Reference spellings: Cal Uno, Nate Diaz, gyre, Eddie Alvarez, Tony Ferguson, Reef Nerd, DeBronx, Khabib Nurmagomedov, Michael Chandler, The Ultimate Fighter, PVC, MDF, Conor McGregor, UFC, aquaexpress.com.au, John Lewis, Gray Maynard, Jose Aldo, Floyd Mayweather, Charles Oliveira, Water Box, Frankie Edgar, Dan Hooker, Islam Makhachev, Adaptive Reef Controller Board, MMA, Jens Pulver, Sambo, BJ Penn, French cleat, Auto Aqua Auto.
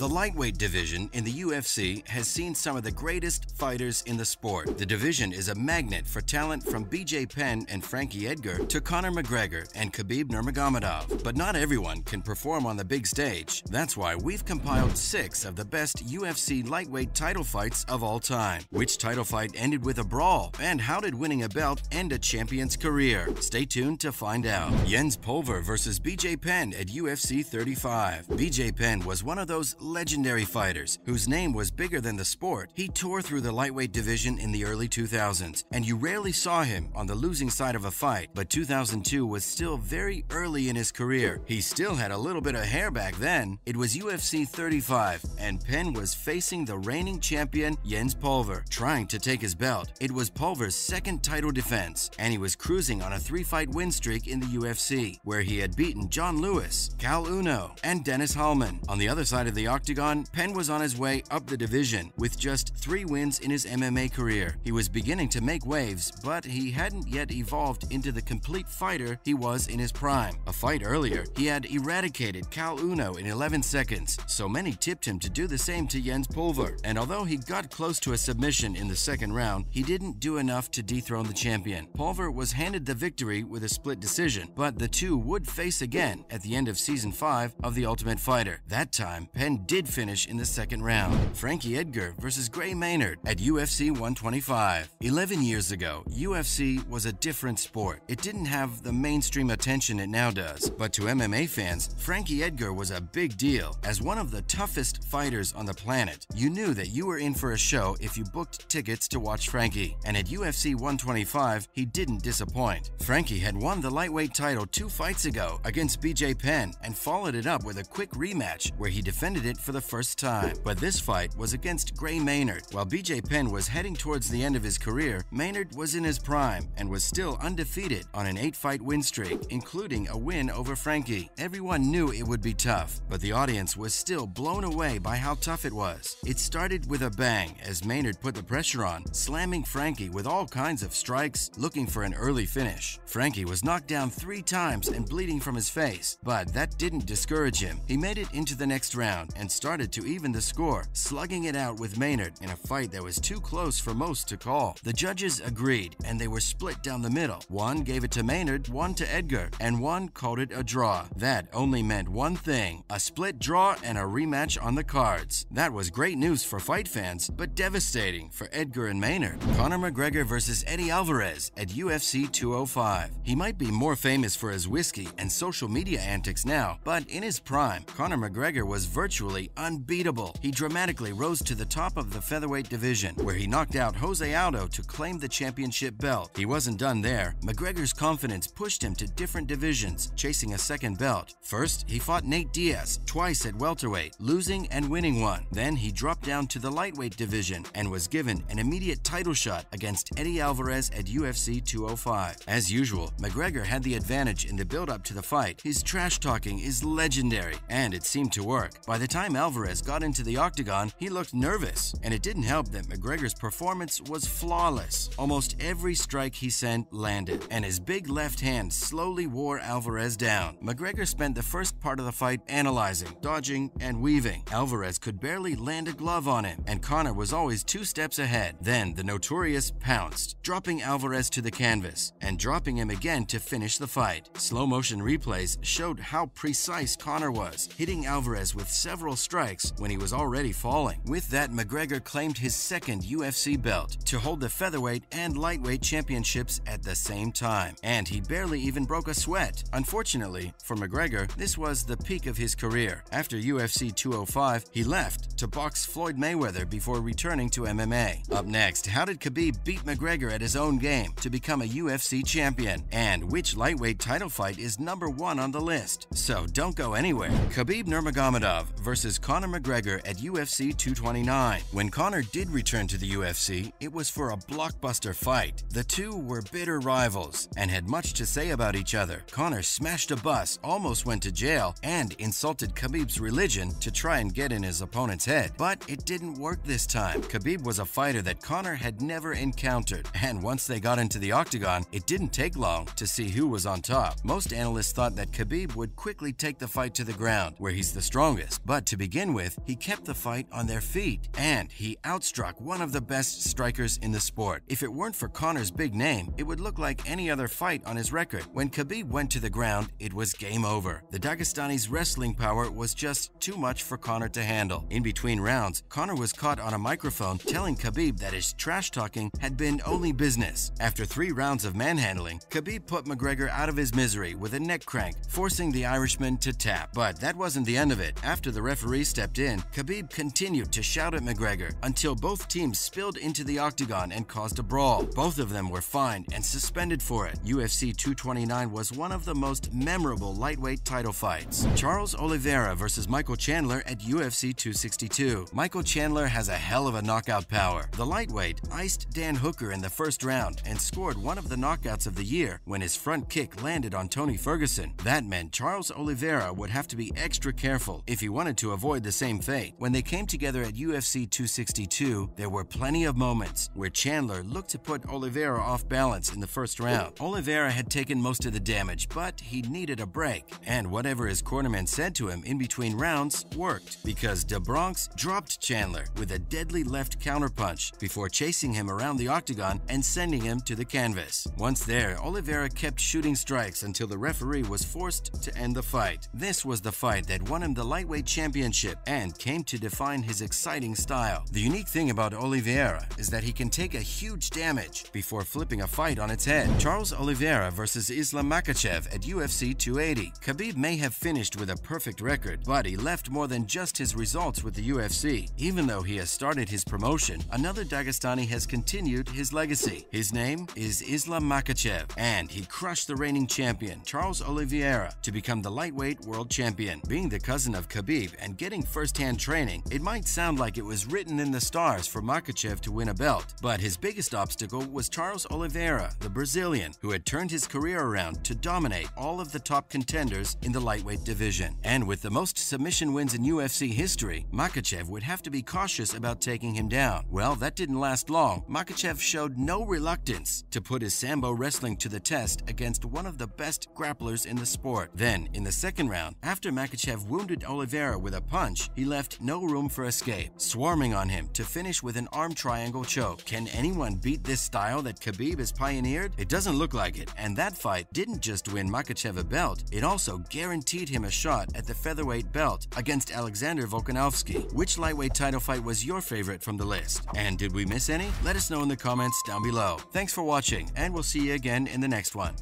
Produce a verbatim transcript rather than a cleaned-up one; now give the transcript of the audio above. The lightweight division in the U F C has seen some of the greatest fighters in the sport. The division is a magnet for talent from B J Penn and Frankie Edgar to Conor McGregor and Khabib Nurmagomedov. But not everyone can perform on the big stage. That's why we've compiled six of the best U F C lightweight title fights of all time. Which title fight ended with a brawl? And how did winning a belt end a champion's career? Stay tuned to find out. Jens Pulver versus B J Penn at U F C thirty-five. B J Penn was one of those legendary fighters whose name was bigger than the sport. He tore through the lightweight division in the early two thousands, and you rarely saw him on the losing side of a fight. But two thousand two was still very early in his career. He still had a little bit of hair back then. It was U F C thirty-five, and Penn was facing the reigning champion Jens Pulver, trying to take his belt. It was Pulver's second title defense, and he was cruising on a three-fight win streak in the U F C, where he had beaten John Lewis, Cal Uno, and Dennis Hallman. On the other side of the octagon, Penn was on his way up the division with just three wins in his M M A career. He was beginning to make waves, but he hadn't yet evolved into the complete fighter he was in his prime. A fight earlier, he had eradicated Cal Uno in eleven seconds, so many tipped him to do the same to Jens Pulver. And although he got close to a submission in the second round, he didn't do enough to dethrone the champion. Pulver was handed the victory with a split decision, but the two would face again at the end of season five of The Ultimate Fighter. That time, Penn did finish in the second round. Frankie Edgar versus Gray Maynard at U F C one twenty-five. eleven years ago, U F C was a different sport. It didn't have the mainstream attention it now does, but to M M A fans, Frankie Edgar was a big deal. As one of the toughest fighters on the planet, you knew that you were in for a show if you booked tickets to watch Frankie, and at U F C one twenty-five, he didn't disappoint. Frankie had won the lightweight title two fights ago against B J Penn and followed it up with a quick rematch where he defended it for the first time. But this fight was against Gray Maynard. While B J Penn was heading towards the end of his career, Maynard was in his prime and was still undefeated on an eight-fight win streak, including a win over Frankie. Everyone knew it would be tough, but the audience was still blown away by how tough it was. It started with a bang as Maynard put the pressure on, slamming Frankie with all kinds of strikes, looking for an early finish. Frankie was knocked down three times and bleeding from his face, but that didn't discourage him. He made it into the next round and started to even the score, slugging it out with Maynard in a fight that was too close for most to call. The judges agreed, and they were split down the middle. One gave it to Maynard, one to Edgar, and one called it a draw. That only meant one thing: a split draw and a rematch on the cards. That was great news for fight fans, but devastating for Edgar and Maynard. Conor McGregor versus Eddie Alvarez at U F C two oh five. He might be more famous for his whiskey and social media antics now, but in his prime, Conor McGregor was virtually unbeatable. He dramatically rose to the top of the featherweight division, where he knocked out Jose Aldo to claim the championship belt. He wasn't done there. McGregor's confidence pushed him to different divisions, chasing a second belt. First, he fought Nate Diaz twice at welterweight, losing and winning one. Then he dropped down to the lightweight division and was given an immediate title shot against Eddie Alvarez at U F C two oh five. As usual, McGregor had the advantage in the build-up to the fight. His trash talking is legendary, and it seemed to work. By the time Alvarez got into the octagon, he looked nervous, and it didn't help that McGregor's performance was flawless. Almost every strike he sent landed, and his big left hand slowly wore Alvarez down. McGregor spent the first part of the fight analyzing, dodging, and weaving. Alvarez could barely land a glove on him, and Conor was always two steps ahead. Then the Notorious pounced, dropping Alvarez to the canvas, and dropping him again to finish the fight. Slow-motion replays showed how precise Conor was, hitting Alvarez with several strikes when he was already falling. With that, McGregor claimed his second U F C belt, to hold the featherweight and lightweight championships at the same time. And he barely even broke a sweat. Unfortunately for McGregor, this was the peak of his career. After U F C two oh five, he left to box Floyd Mayweather before returning to M M A. Up next, how did Khabib beat McGregor at his own game to become a U F C champion? And which lightweight title fight is number one on the list? So don't go anywhere. Khabib Nurmagomedov versus Conor McGregor at U F C two twenty-nine. When Conor did return to the U F C, it was for a blockbuster fight. The two were bitter rivals and had much to say about each other. Conor smashed a bus, almost went to jail, and insulted Khabib's religion to try and get in his opponent's head. But it didn't work this time. Khabib was a fighter that Conor had never encountered, and once they got into the octagon, it didn't take long to see who was on top. Most analysts thought that Khabib would quickly take the fight to the ground, where he's the strongest, but to begin with, he kept the fight on their feet, and he outstruck one of the best strikers in the sport. If it weren't for Conor's big name, it would look like any other fight on his record. When Khabib went to the ground, it was game over. The Dagestani's wrestling power was just too much for Conor to handle. In between rounds, Conor was caught on a microphone telling Khabib that his trash talking had been only business. After three rounds of manhandling, Khabib put McGregor out of his misery with a neck crank, forcing the Irishman to tap. But that wasn't the end of it. After the referee stepped in, Khabib continued to shout at McGregor until both teams spilled into the octagon and caused a brawl. Both of them were fined and suspended for it. U F C two twenty-nine was one of the most memorable lightweight title fights. Charles Oliveira versus Michael Chandler at U F C two sixty-two. Michael Chandler has a hell of a knockout power. The lightweight iced Dan Hooker in the first round and scored one of the knockouts of the year when his front kick landed on Tony Ferguson. That meant Charles Oliveira would have to be extra careful if he wanted to avoid the same fate. When they came together at U F C two sixty-two, there were plenty of moments where Chandler looked to put Oliveira off balance in the first round. Oliveira had taken most of the damage, but he needed a break, and whatever his cornerman said to him in between rounds worked, because DeBronx dropped Chandler with a deadly left counterpunch before chasing him around the octagon and sending him to the canvas. Once there, Oliveira kept shooting strikes until the referee was forced to end the fight. This was the fight that won him the lightweight championship and came to define his exciting style. The unique thing about Oliveira is that he can take a huge damage before flipping a fight on its head. Charles Oliveira versus Islam Makhachev at U F C two eighty. Khabib may have finished with a perfect record, but he left more than just his results with the U F C. Even though he has started his promotion, another Dagestani has continued his legacy. His name is Islam Makhachev, and he crushed the reigning champion, Charles Oliveira, to become the lightweight world champion. Being the cousin of Khabib and getting first-hand training, it might sound like it was written in the stars for Makhachev to win a belt, but his biggest obstacle was Charles Oliveira, the Brazilian, who had turned his career around to dominate all of the top contenders in the lightweight division. And with the most submission wins in U F C history, Makhachev would have to be cautious about taking him down. Well, that didn't last long. Makhachev showed no reluctance to put his Sambo wrestling to the test against one of the best grapplers in the sport. Then, in the second round, after Makhachev wounded Oliveira with a punch, he left no room for escape, swarming on him to finish with an arm triangle choke. Can anyone beat this style that Khabib has pioneered? It doesn't look like it, and that fight didn't just win Makhachev a belt, it also guaranteed him a shot at the featherweight belt against Alexander Volkanovski. Which lightweight title fight was your favorite from the list? And did we miss any? Let us know in the comments down below. Thanks for watching, and we'll see you again in the next one.